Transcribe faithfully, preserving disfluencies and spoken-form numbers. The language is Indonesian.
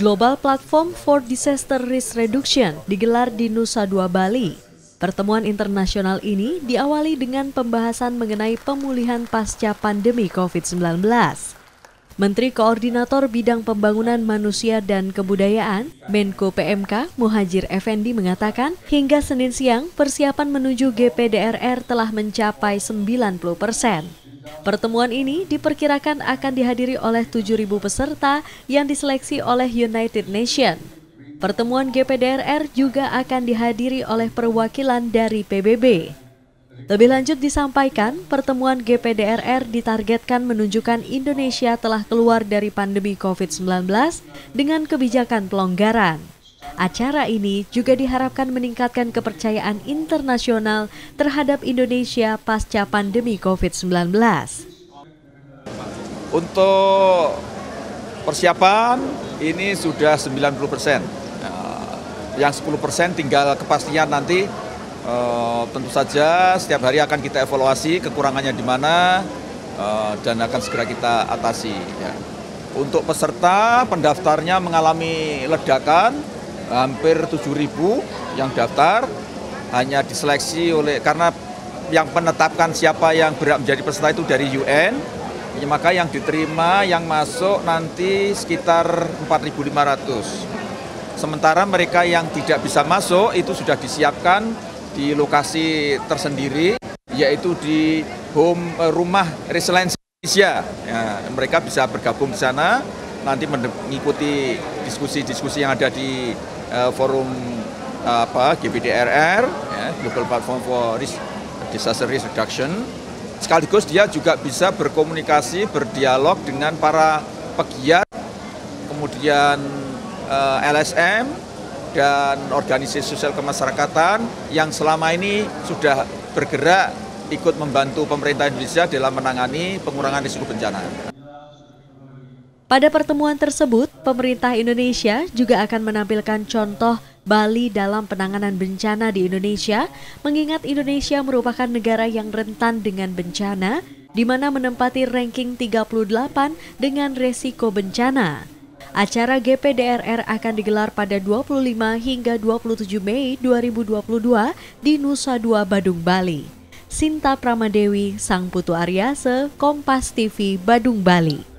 Global Platform for Disaster Risk Reduction digelar di Nusa Dua, Bali. Pertemuan internasional ini diawali dengan pembahasan mengenai pemulihan pasca pandemi covid sembilan belas. Menteri Koordinator Bidang Pembangunan Manusia dan Kebudayaan, Menko P M K, Muhadjir Efendi mengatakan, hingga Senin siang, persiapan menuju G P D R R telah mencapai sembilan puluh persen. Pertemuan ini diperkirakan akan dihadiri oleh tujuh ribu peserta yang diseleksi oleh United Nations. Pertemuan G P D R R juga akan dihadiri oleh perwakilan dari P B B. Lebih lanjut disampaikan, pertemuan G P D R R ditargetkan menunjukkan Indonesia telah keluar dari pandemi covid sembilan belas dengan kebijakan pelonggaran. Acara ini juga diharapkan meningkatkan kepercayaan internasional terhadap Indonesia pasca pandemi covid sembilan belas. Untuk persiapan ini sudah sembilan puluh persen. Yang sepuluh persen tinggal kepastian nanti. Tentu saja setiap hari akan kita evaluasi kekurangannya di mana dan akan segera kita atasi. Untuk peserta pendaftarnya mengalami ledakan. Hampir tujuh ribu yang daftar, hanya diseleksi oleh, karena yang menetapkan siapa yang berhak menjadi peserta itu dari U N, ya maka yang diterima, yang masuk nanti sekitar empat ribu lima ratus. Sementara mereka yang tidak bisa masuk itu sudah disiapkan di lokasi tersendiri, yaitu di home rumah Resilience Indonesia. Ya, mereka bisa bergabung di sana, nanti mengikuti diskusi-diskusi yang ada di Uh, forum uh, apa G P D R R, ya, Global Platform for Risk, Disaster Risk Reduction. Sekaligus dia juga bisa berkomunikasi, berdialog dengan para pegiat, kemudian uh, L S M dan organisasi sosial kemasyarakatan yang selama ini sudah bergerak ikut membantu pemerintah Indonesia dalam menangani pengurangan risiko bencana. Pada pertemuan tersebut, pemerintah Indonesia juga akan menampilkan contoh Bali dalam penanganan bencana di Indonesia, mengingat Indonesia merupakan negara yang rentan dengan bencana, di mana menempati ranking tiga puluh delapan dengan resiko bencana. Acara G P D R R akan digelar pada dua puluh lima hingga dua puluh tujuh Mei dua ribu dua puluh dua di Nusa Dua, Badung, Bali. Sinta Pramadewi Sang Putu Aryase, Kompas T V, Badung, Bali.